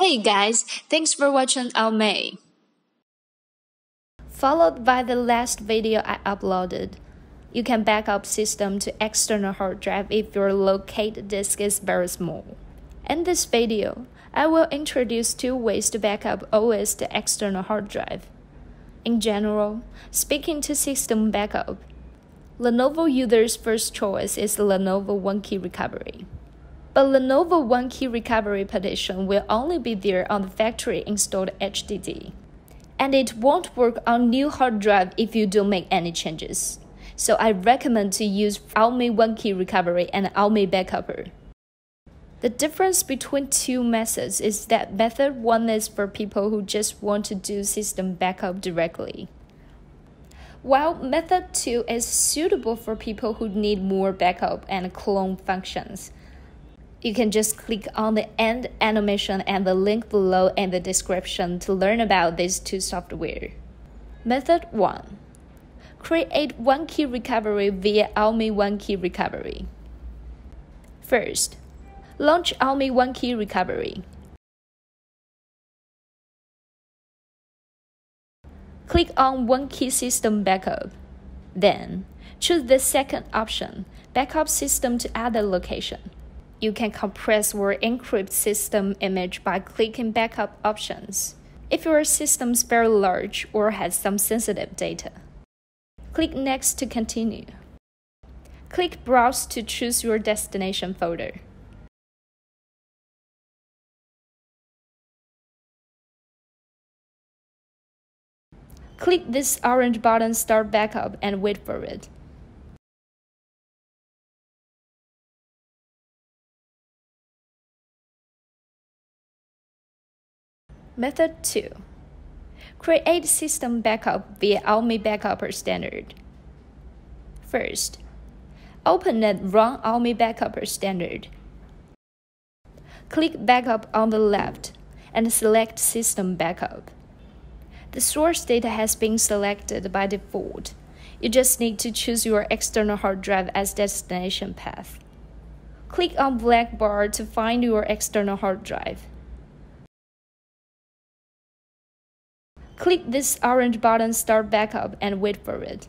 Hey guys, thanks for watching AOMEI. Followed by the last video I uploaded. You can back up system to external hard drive if your locate disk is very small. In this video, I will introduce two ways to back up OS to external hard drive. In general, speaking to system backup, Lenovo users' first choice is Lenovo OneKey Recovery. But Lenovo OneKey Recovery partition will only be there on the factory installed HDD, and it won't work on new hard drive if you don't make any changes. So I recommend to use AOMEI OneKey Recovery and AOMEI Backupper. The difference between two methods is that method one is for people who just want to do system backup directly, while method two is suitable for people who need more backup and clone functions. You can just click on the end animation and the link below in the description to learn about these two software. Method 1. Create OneKey Recovery via AOMEI OneKey Recovery. First, launch AOMEI OneKey Recovery. Click on OneKey System Backup. Then, choose the second option, Backup System to Other Location. You can compress or encrypt system image by clicking Backup Options if your system is very large or has some sensitive data. Click Next to continue. Click Browse to choose your destination folder. Click this orange button, Start Backup, and wait for it. Method 2. Create system backup via AOMEI Backupper Standard. First, open and run AOMEI Backupper Standard. Click Backup on the left and select System Backup. The source data has been selected by default. You just need to choose your external hard drive as destination path. Click on black bar to find your external hard drive. Click this orange button, Start Backup, and wait for it.